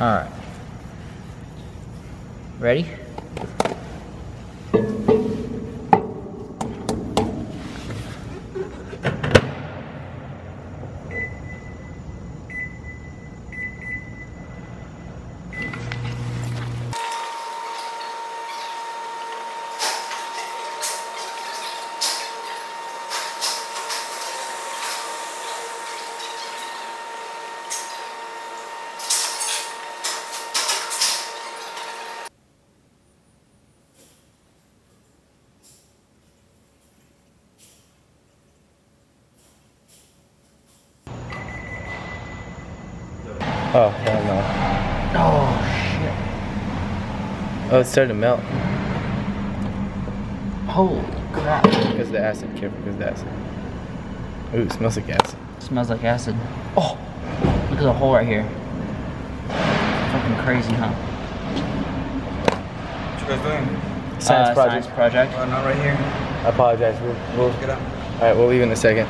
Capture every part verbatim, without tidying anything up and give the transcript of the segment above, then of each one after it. Alright. Ready? Oh, hell no. Oh, shit. Oh, it started to melt. Holy crap. Because of the acid, careful, because of the acid. Ooh, it smells like acid. It smells like acid. Oh! Look at the hole right here. Fucking crazy, huh? What you guys doing? Science uh, project. Science project. Oh, not right here. I apologize. We'll, we'll get up. Alright, we'll leave in a second.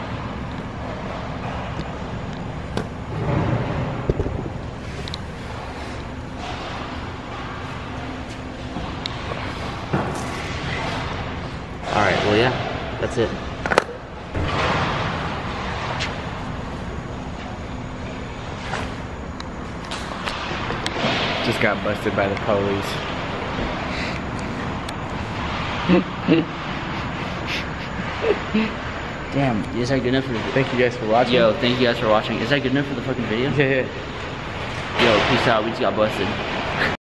All right, well, yeah, that's it. Just got busted by the police. Damn, is that good enough for the video? Thank you guys for watching. Yo, thank you guys for watching. Is that good enough for the fucking video? Yeah, yeah. Yo, peace out, we just got busted.